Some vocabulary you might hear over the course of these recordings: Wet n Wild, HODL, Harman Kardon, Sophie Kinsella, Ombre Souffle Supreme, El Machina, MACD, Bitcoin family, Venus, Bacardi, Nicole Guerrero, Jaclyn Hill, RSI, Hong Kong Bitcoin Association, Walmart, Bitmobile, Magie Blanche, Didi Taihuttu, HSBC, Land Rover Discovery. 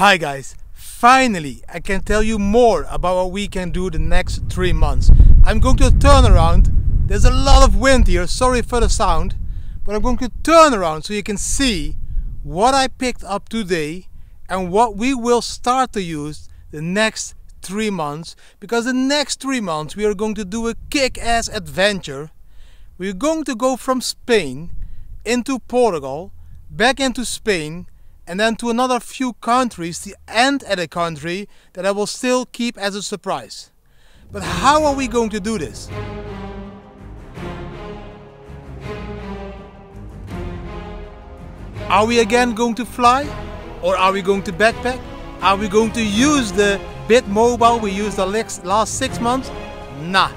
Hi guys, finally I can tell you more about what we can do the next 3 months. I'm going to turn around. There's a lot of wind here, sorry for the sound, but I'm going to turn around so you can see what I picked up today and what we will start to use the next 3 months, because the next 3 months we are going to do a kick-ass adventure. We're going to go from Spain into Portugal, back into Spain, and then to another few countries, the end at a country that I will still keep as a surprise. But how are we going to do this? Are we again going to fly? Or are we going to backpack? Are we going to use the Bitmobile we used the last 6 months? Nah,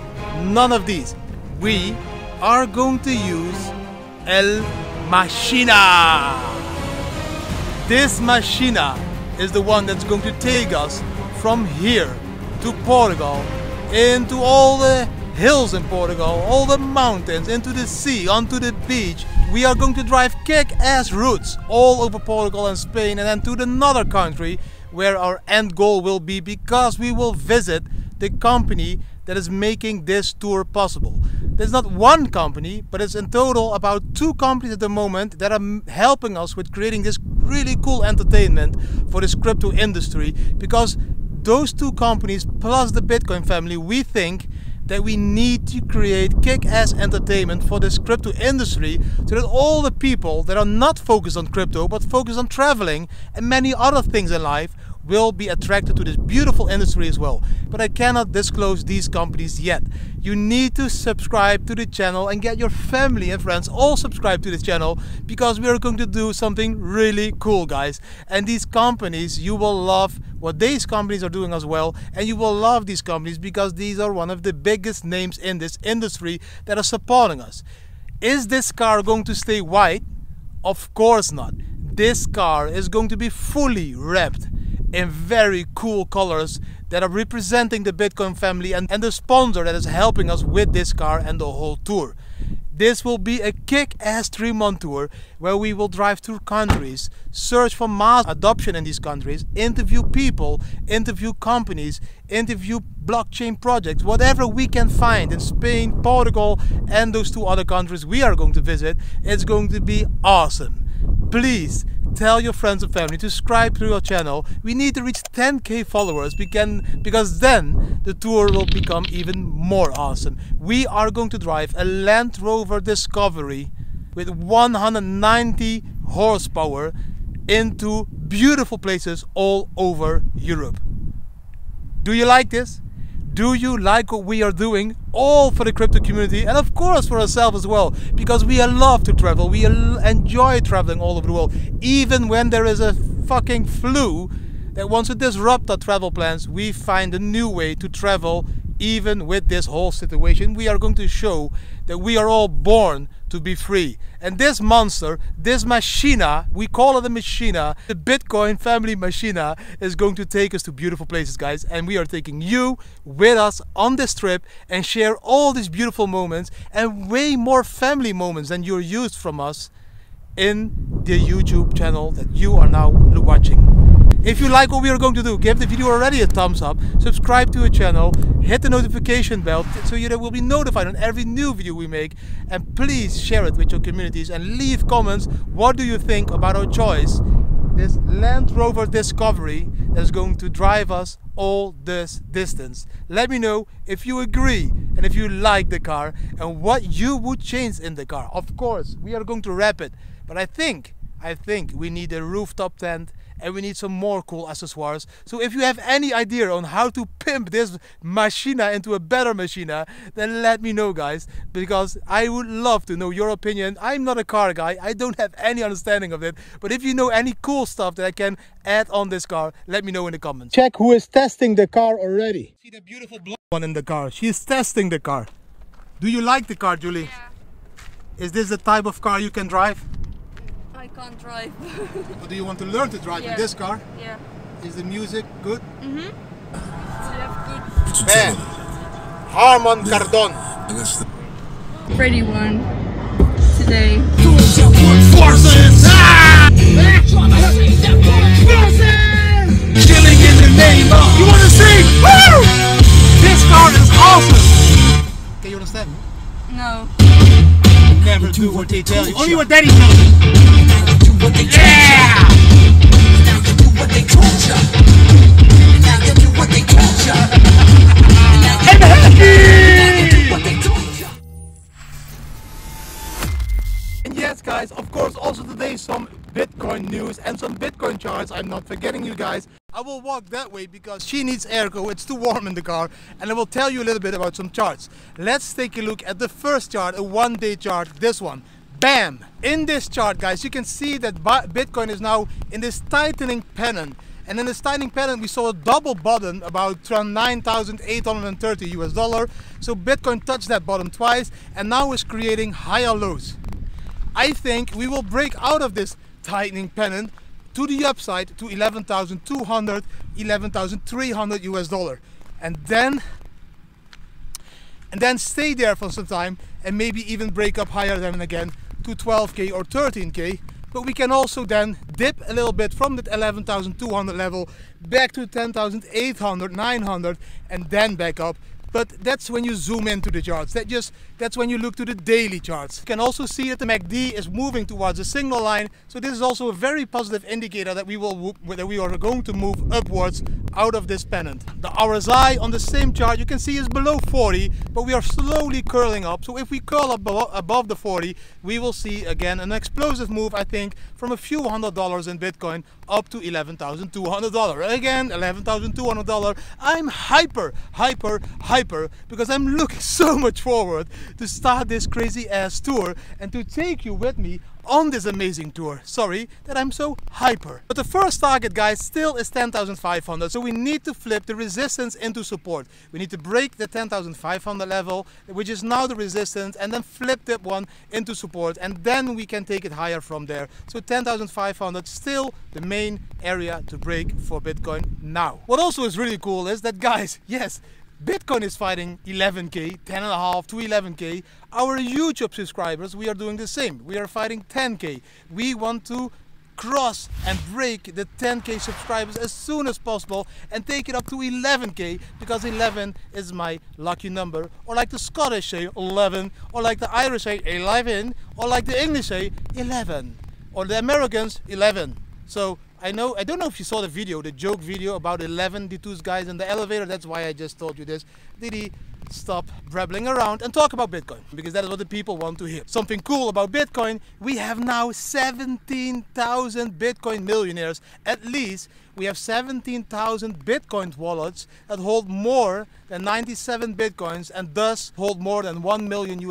none of these. We are going to use El Machina. This Machina is the one that's going to take us from here to Portugal, into all the hills in Portugal, all the mountains, into the sea, onto the beach. We are going to drive kick-ass routes all over Portugal and Spain, and then to another country where our end goal will be, because we will visit the company that is making this tour possible. There's not one company, but it's in total about 2 companies at the moment that are helping us with creating this really cool entertainment for this crypto industry, because those 2 companies plus the Bitcoin family, we think that we need to create kick-ass entertainment for this crypto industry, so that all the people that are not focused on crypto but focused on traveling and many other things in life will be attracted to this beautiful industry as well. But I cannot disclose these companies yet. You need to subscribe to the channel and get your family and friends all subscribed to this channel, because we are going to do something really cool, guys. And these companies, you will love what these companies are doing as well, and you will love these companies because these are one of the biggest names in this industry that are supporting us. Is this car going to stay white? Of course not. This car is going to be fully wrapped in very cool colors that are representing the Bitcoin family and the sponsor that is helping us with this car and the whole tour. This will be a kick-ass 3-month tour where we will drive through countries, search for mass adoption in these countries, interview people, interview companies, interview blockchain projects, whatever we can find in Spain, Portugal, and those 2 other countries we are going to visit. It's going to be awesome. Please tell your friends and family to subscribe to your channel. We need to reach 10K followers, because then the tour will become even more awesome. We are going to drive a Land Rover Discovery with 190 horsepower into beautiful places all over Europe. Do you like this? Do you like what we are doing? All for the crypto community, and of course for ourselves as well, because we love to travel. We enjoy traveling all over the world. Even when there is a fucking flu that wants to disrupt our travel plans, we find a new way to travel. Even with this whole situation, we are going to show that we are all born to be free. And this monster, this Machina, we call it a Machina, the Bitcoin family Machina, is going to take us to beautiful places, guys. And we are taking you with us on this trip and share all these beautiful moments and way more family moments than you're used from us in the YouTube channel that you are now watching. If you like what we are going to do, give the video already a thumbs up, subscribe to the channel, hit the notification bell so you will be notified on every new video we make, and please share it with your communities and leave comments. What do you think about our choice, this Land Rover Discovery that's going to drive us all this distance? Let me know if you agree and if you like the car and what you would change in the car. Of course, we are going to wrap it, but I think we need a rooftop tent and we need some more cool accessoires. So if you have any idea on how to pimp this Machina into a better Machina, then let me know, guys, because I would love to know your opinion. I'm not a car guy, I don't have any understanding of it, but if you know any cool stuff that I can add on this car, let me know in the comments. Check who is testing the car already. See the beautiful blonde one in the car, she's testing the car. Do you like the car, Julie? Yeah. Is this the type of car you can drive? I can't drive. But do you want to learn to drive in this car? Yeah. Is the music good? Mm-hmm. Ben, Harman Kardon. Pretty one today. Forces! do what they tell you. Only what daddy tells you. Yeah! Now you do what they told you. Now you do what they told you. And happy! And yes, guys, of course, also today some Bitcoin news and some Bitcoin charts. I'm not forgetting you guys. I will walk that way because she needs airco, it's too warm in the car, and I will tell you a little bit about some charts. Let's take a look at the first chart, a one-day chart, this one. Bam! In this chart, guys, you can see that Bitcoin is now in this tightening pattern. And in this tightening pattern, we saw a double bottom about around $9,830. So Bitcoin touched that bottom twice and now is creating higher lows. I think we will break out of this tightening pattern to the upside to $11,200, $11,300 US dollar, and then stay there for some time and maybe even break up higher than again to 12K or 13K. But we can also then dip a little bit from that 11,200 level back to 10,800, 900, and then back up. But that's when you zoom into the charts. That's when you look to the daily charts. You can also see that the MACD is moving towards a signal line. So this is also a very positive indicator that we are going to move upwards out of this pattern. The RSI on the same chart you can see is below 40, but we are slowly curling up. So if we curl up above the 40, we will see again an explosive move, I think, from a few $100s in Bitcoin up to $11,200. Again, $11,200. I'm hyper, because I'm looking so much forward to start this crazy ass tour and to take you with me on this amazing tour. Sorry that I'm so hyper. But the first target, guys, still is 10,500. So we need to flip the resistance into support. We need to break the 10,500 level, which is now the resistance, and then flip that one into support, and then we can take it higher from there. So 10,500 still the main area to break for Bitcoin now. What also is really cool is that, guys, yes, Bitcoin is fighting 11K, 10.5 to 11K. Our YouTube subscribers, we are doing the same. We are fighting 10K. We want to cross and break the 10K subscribers as soon as possible and take it up to 11K, because 11 is my lucky number. Or like the Scottish say, 11. Or like the Irish say, 11. Or like the English say, 11. Or the Americans, 11. So I don't know if you saw the video, the joke video about 11, the two guys in the elevator. That's why I just told you this. Didi, stop brabbling around and talk about Bitcoin, because that is what the people want to hear. Something cool about Bitcoin, we have now 17,000 Bitcoin millionaires. At least we have 17,000 Bitcoin wallets that hold more than 97 Bitcoins and thus hold more than $1 million in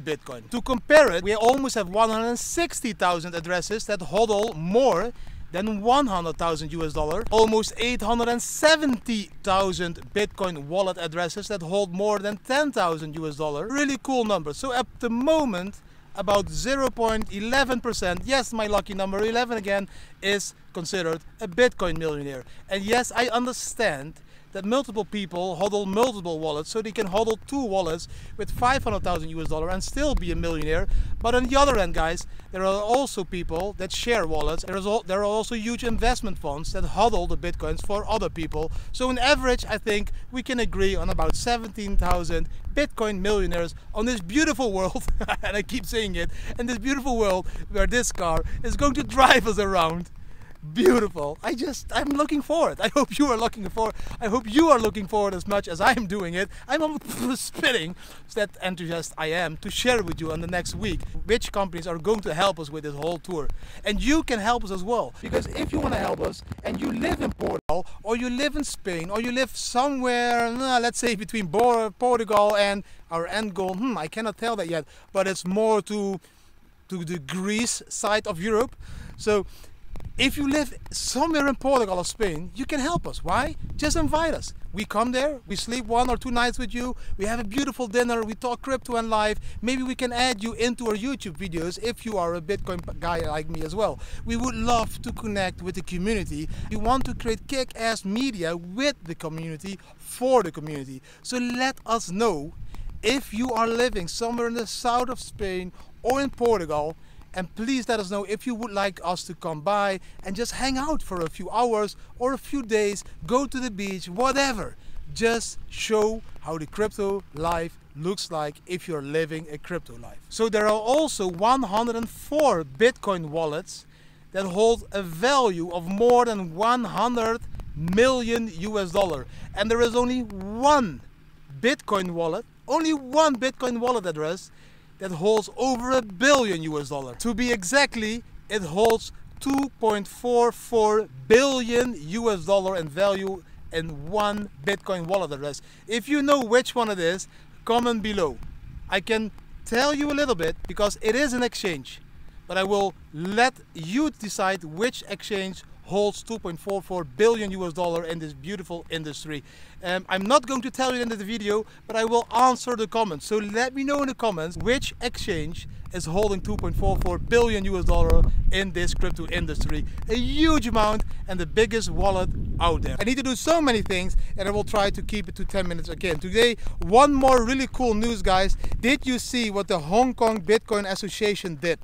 Bitcoin. To compare it, we almost have 160,000 addresses that hodl more than $100,000, almost 870,000 Bitcoin wallet addresses that hold more than $10,000. Really cool number. So at the moment, about 0.11%, yes, my lucky number 11 again, is considered a Bitcoin millionaire. And yes, I understand that multiple people hodl multiple wallets, so they can hodl two wallets with $500,000 and still be a millionaire. But on the other end, guys, there are also people that share wallets. There are also huge investment funds that hodl the Bitcoins for other people. So on average, I think we can agree on about 17,000 Bitcoin millionaires on this beautiful world, and I keep saying it, and this beautiful world where this car is going to drive us around. Beautiful. I'm looking forward. I hope you are looking forward. I hope you are looking forward as much as I'm doing it. I'm spitting that enthusiast I am to share with you on the next week which companies are going to help us with this whole tour. And you can help us as well, because if you want to help us and you live in Portugal or you live in Spain or you live somewhere, let's say between Portugal and our end goal, I cannot tell that yet, but it's more to the Greece side of Europe. So if you live somewhere in Portugal or Spain, you can help us. Why? Just invite us. We come there, we sleep 1 or 2 nights with you, we have a beautiful dinner, we talk crypto and life. Maybe we can add you into our YouTube videos if you are a Bitcoin guy like me as well. We would love to connect with the community. We want to create kick-ass media with the community, for the community. So let us know if you are living somewhere in the south of Spain or in Portugal. And please let us know if you would like us to come by and just hang out for a few hours or a few days, go to the beach, whatever. Just show how the crypto life looks like if you're living a crypto life. So there are also 104 Bitcoin wallets that hold a value of more than $100 million. And there is only one Bitcoin wallet, address that holds over $1 billion. To be exactly, it holds $2.44 billion in value in one Bitcoin wallet address. If you know which one it is, comment below. I can tell you a little bit because it is an exchange, but I will let you decide which exchange holds $2.44 billion in this beautiful industry. I'm not going to tell you in the video, but I will answer the comments. So let me know in the comments which exchange is holding $2.44 billion in this crypto industry. A huge amount and the biggest wallet out there. I need to do so many things and I will try to keep it to 10 minutes again. Today, one more really cool news, guys. Did you see what the Hong Kong Bitcoin Association did?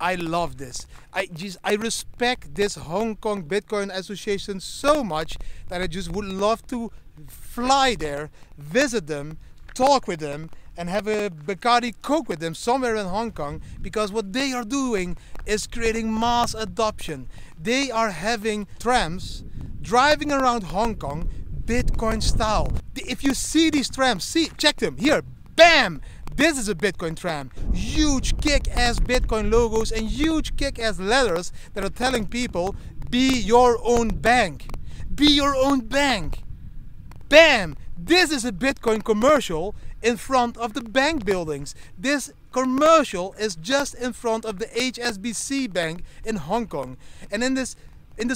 I love this. I respect this Hong Kong Bitcoin Association so much that I just would love to fly there, visit them, talk with them, and have a Bacardi Coke with them somewhere in Hong Kong, because what they are doing is creating mass adoption. They are having trams driving around Hong Kong Bitcoin style. If you see these trams, check them here, bam! This is a Bitcoin tram. Huge kick-ass Bitcoin logos and huge kick-ass letters that are telling people, be your own bank. Be your own bank. Bam! This is a Bitcoin commercial in front of the bank buildings. This commercial is just in front of the HSBC bank in Hong Kong. And in this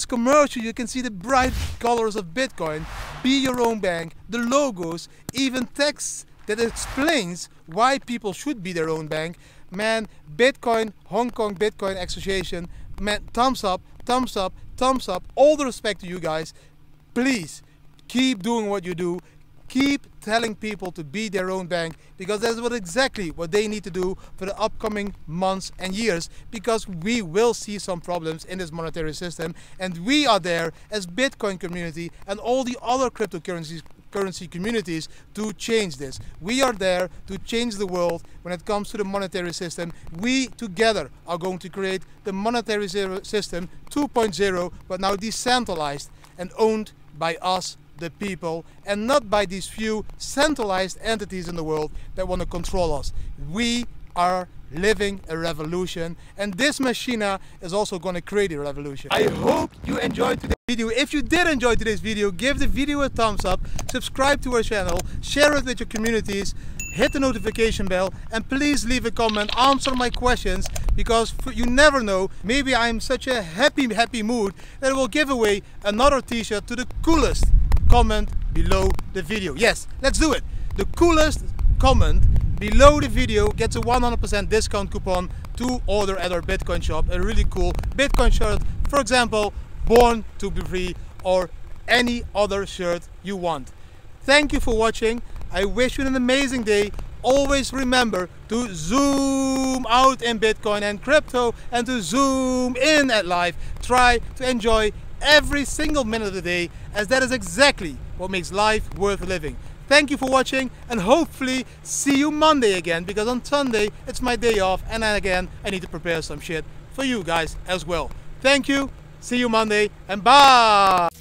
commercial, you can see the bright colors of Bitcoin, be your own bank, the logos, even text that explains why people should be their own bank. Man, Bitcoin, Hong Kong Bitcoin Association, man, thumbs up, thumbs up, thumbs up. All the respect to you guys. Please, keep doing what you do. Keep telling people to be their own bank, because that's exactly what they need to do for the upcoming months and years, because we will see some problems in this monetary system, and we are there as Bitcoin community and all the other cryptocurrency communities to change this. We are there to change the world when it comes to the monetary system. We together are going to create the monetary system 2.0, but now decentralized and owned by us, the people, and not by these few centralized entities in the world that want to control us. We are living a revolution, and this Machina is also going to create a revolution. I hope you enjoyed today's video. If you did enjoy today's video, give the video a thumbs up, subscribe to our channel, share it with your communities, hit the notification bell, and please leave a comment, answer my questions, because you never know, maybe I'm such a happy mood that I will give away another t-shirt to the coolest comment below the video. Yes, let's do it. The coolest comment below the video gets a 100% discount coupon to order at our Bitcoin shop a really cool Bitcoin shirt, for example, Born to Be Free, or any other shirt you want. Thank you for watching. I wish you an amazing day. Always remember to zoom out in Bitcoin and crypto and to zoom in at life. Try to enjoy every single minute of the day, as that is exactly what makes life worth living. Thank you for watching, and hopefully see you Monday again, because on Sunday it's my day off, and then again I need to prepare some shit for you guys as well. Thank you, see you Monday, and bye!